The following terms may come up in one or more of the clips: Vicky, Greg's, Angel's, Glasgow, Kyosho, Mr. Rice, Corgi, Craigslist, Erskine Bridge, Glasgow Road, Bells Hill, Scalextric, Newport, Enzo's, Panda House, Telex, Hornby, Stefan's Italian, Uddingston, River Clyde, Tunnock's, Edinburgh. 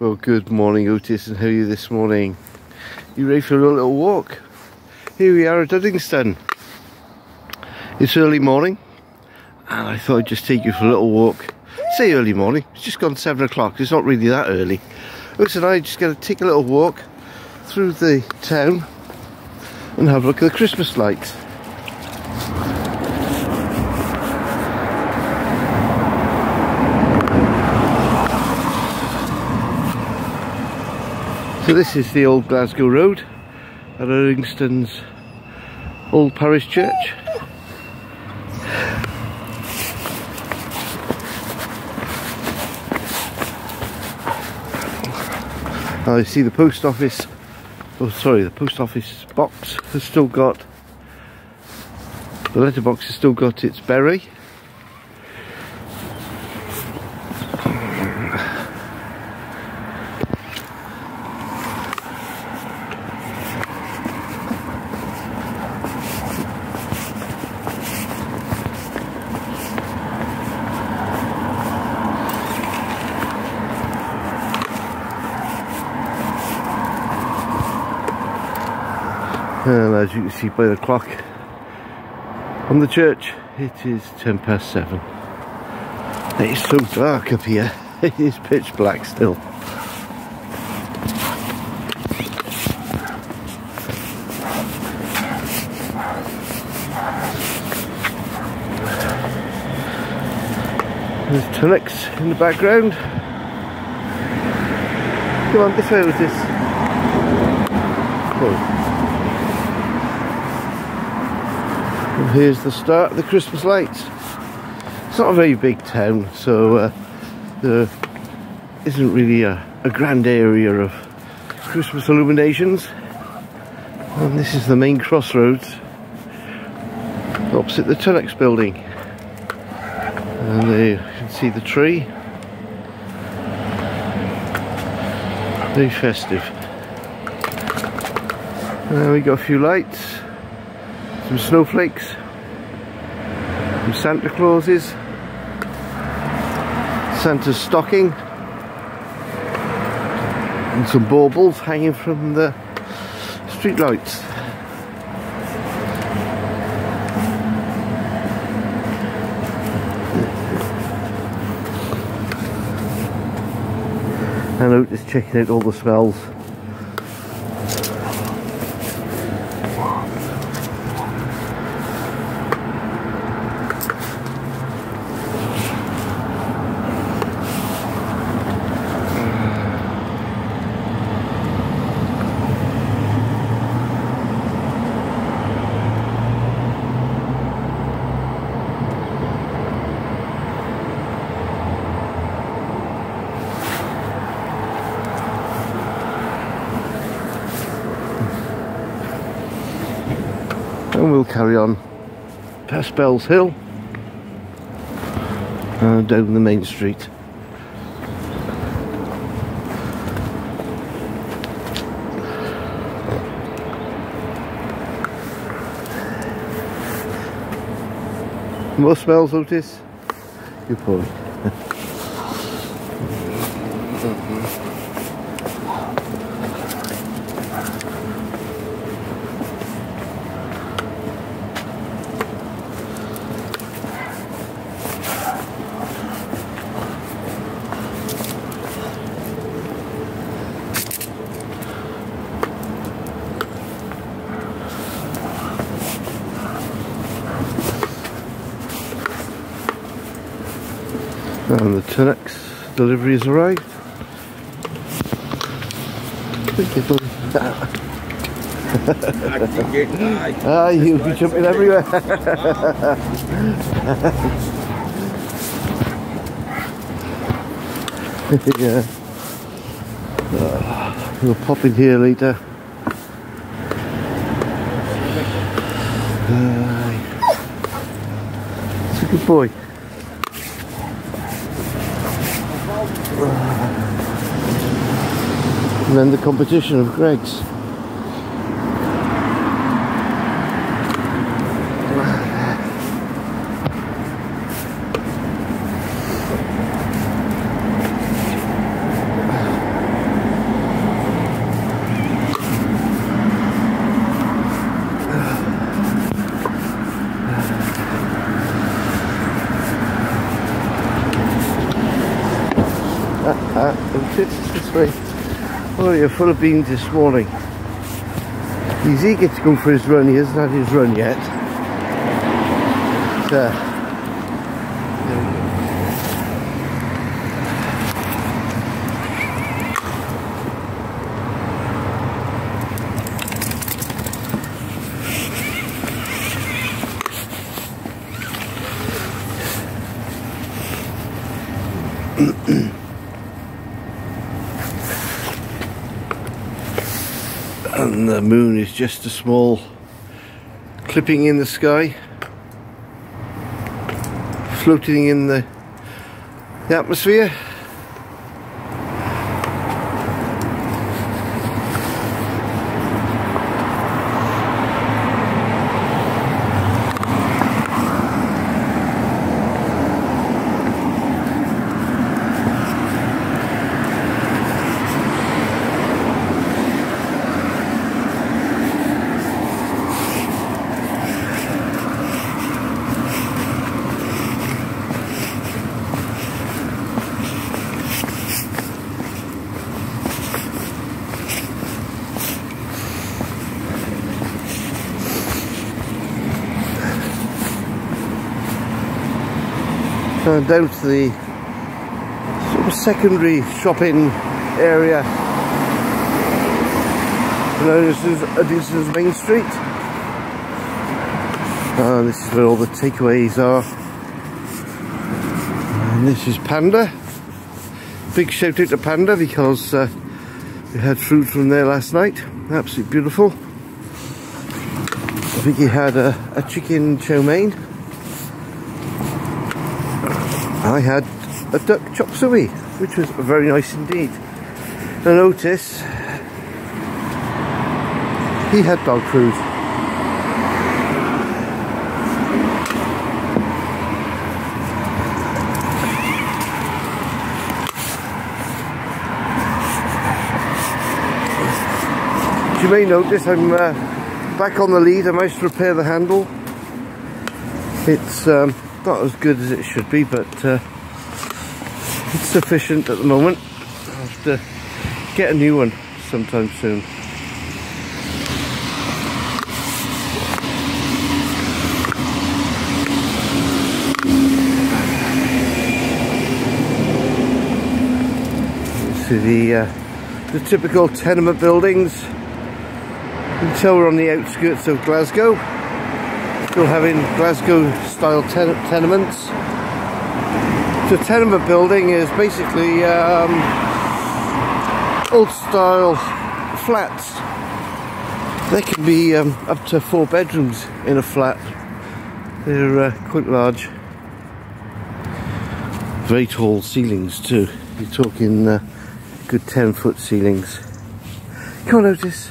Well, good morning Otis, and how are you this morning? You ready for a little walk? Here we are at Uddingston. It's early morning and I thought I'd just take you for a little walk. Say early morning, it's just gone 7 o'clock, it's not really that early. Otis and I are just going to take a little walk through the town and have a look at the Christmas lights. So this is the old Glasgow Road at Uddingston's old parish church. I see the post office, oh sorry, the post office box has still got, the letterbox has still got its berry. And as you can see by the clock on the church, it is 7:10. It is so dark up here, it is pitch black still. There's Telex in the background. Come on, this way with this. Oh. And here's the start of the Christmas lights. It's not a very big town, so there isn't really a grand area of Christmas illuminations. And this is the main crossroads opposite the Tunnock's building. And there you can see the tree. Very festive. And we got a few lights. Some snowflakes, some Santa Clauses, Santa's stocking, and some baubles hanging from the street lights. And out just checking out all the smells. And we'll carry on past Bells Hill and down the main street. More smells, Otis? Good boy. And the Tunnock's delivery has arrived. Ah, you'll be jumping everywhere. Yeah. We'll pop in here later. It's a good boy. And then the competition of Greg's. that and fits this way. Oh, you're full of beans this morning. He's eager to go for his run. He hasn't had his run yet. But, there we and the moon is just a small clipping in the sky, floating in the atmosphere. And down to the sort of secondary shopping area known as Uddingston's Main Street. And this is where all the takeaways are. And this is Panda. Big shout out to Panda because we had food from there last night. Absolutely beautiful. I think he had a chicken chow mein. I had a duck chop suey, which was very nice indeed. And Otis, he had dog food. As you may notice, I'm back on the lead. I managed to repair the handle. It's not as good as it should be, but it's sufficient at the moment. I'll have to get a new one sometime soon. See the typical tenement buildings. You can tell we're on the outskirts of Glasgow. Still having Glasgow style tenements. The tenement building is basically old style flats. They can be up to 4 bedrooms in a flat. They're quite large. Very tall ceilings too. You're talking good 10-foot ceilings. Come on, Otis.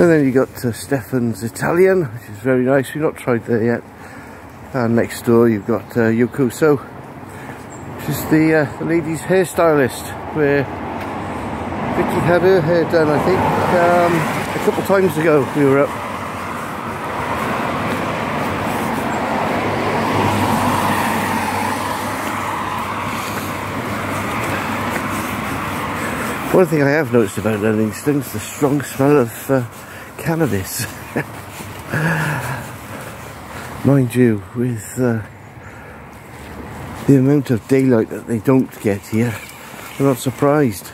And then you got Stefan's Italian, which is very nice. We've not tried there yet. And next door you've got Kyosho, which is the lady's hairstylist, where Vicky had her hair done, I think, a couple times ago we were up. One thing I have noticed about Uddingston is the strong smell of cannabis. Mind you, with the amount of daylight that they don't get here, I'm not surprised.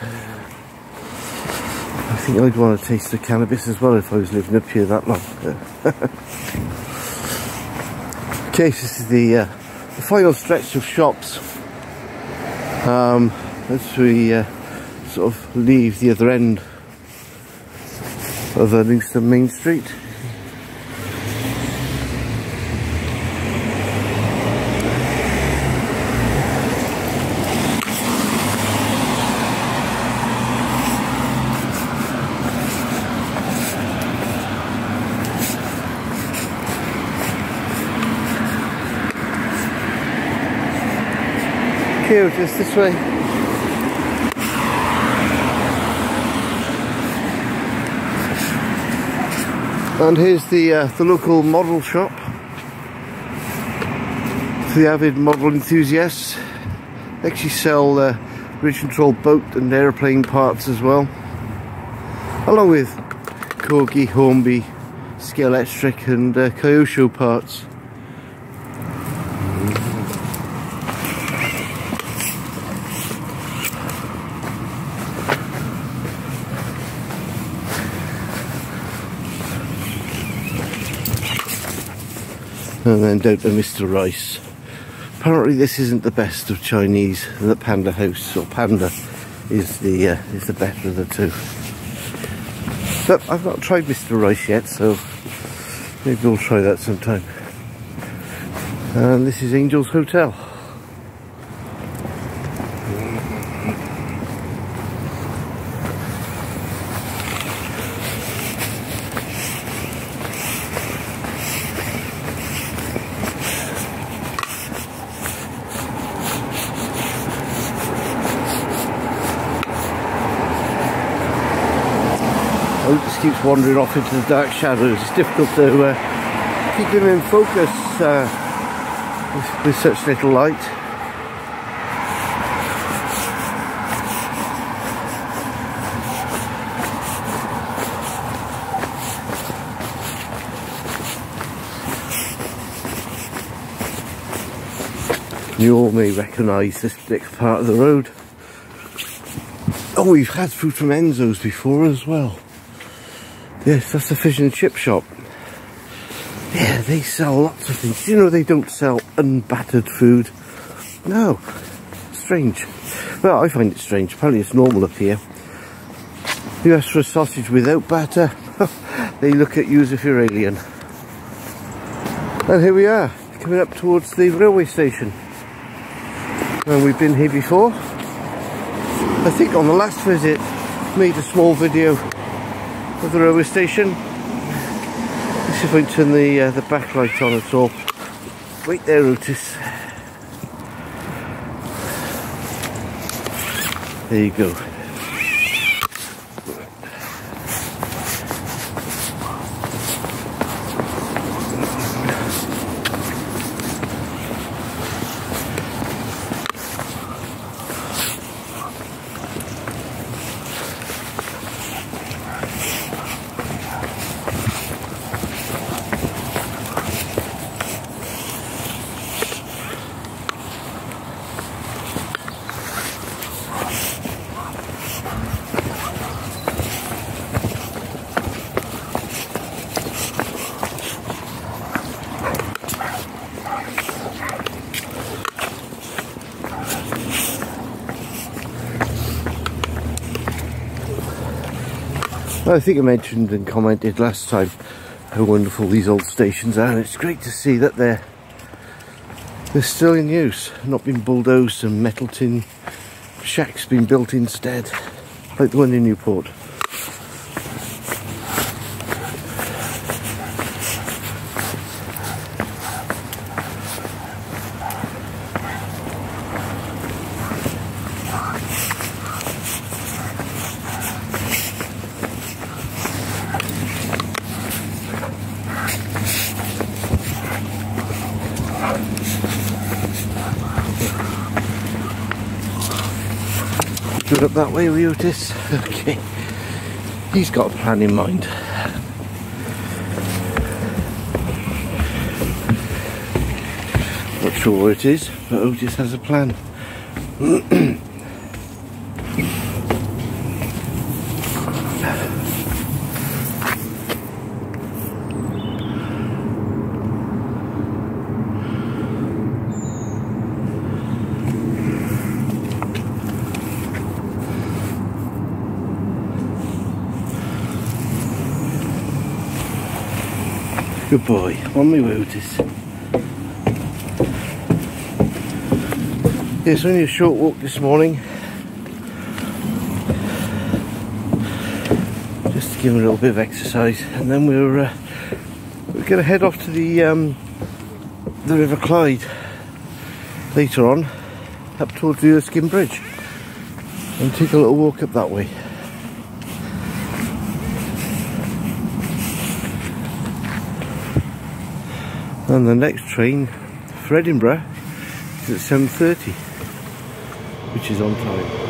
I think I'd want to taste the cannabis as well if I was living up here that long. Okay, so this is the final stretch of shops as we sort of leave the other end of Uddingston Main Street. Okay, just this way. And here's the local model shop for the avid model enthusiasts. They actually sell bridge control boat and aeroplane parts as well, along with Corgi, Hornby, Scalextric and Kyosho parts. And then down to Mr. Rice. Apparently this isn't the best of Chinese, and the Panda House, or Panda, is the better of the two. But I've not tried Mr. Rice yet, so maybe we'll try that sometime. And this is Angel's Hotel. Keeps wandering off into the dark shadows. It's difficult to keep him in focus with such little light. You all may recognise this particular part of the road. Oh, we've had food from Enzo's before as well. Yes, that's the fish and chip shop. Yeah, they sell lots of things. You know, they don't sell unbattered food. No. Strange. Well, I find it strange. Apparently it's normal up here. You ask for a sausage without batter, they look at you as if you're alien. And here we are, coming up towards the railway station. And we've been here before. I think on the last visit, made a small video of the railway station. Let's see if I can turn the backlight on at all. Wait there, Otis. There you go. I think I mentioned and commented last time how wonderful these old stations are, and it's great to see that they're still in use, not been bulldozed and metal tin shacks being built instead, like the one in Newport. Up that way, will you, Otis? Okay, he's got a plan in mind. Not sure where it is, but Otis has a plan. Good boy, on me way, Otis. It's only a short walk this morning, just to give him a little bit of exercise, and then we're going to head off to the River Clyde later on, up towards the Erskine Bridge, and take a little walk up that way. And the next train for Edinburgh is at 7:30, which is on time.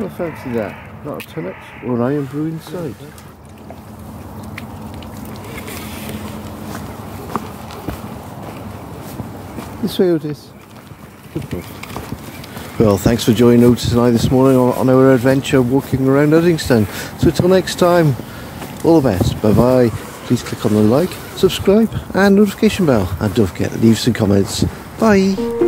I fancy that, not a Telex or an iron brew inside. This way, Otis. Good boy. Well, thanks for joining Otis and I this morning on our adventure walking around Uddingston. So until next time, all the best. Bye bye. Please click on the like, subscribe and notification bell, and don't forget to leave some comments. Bye.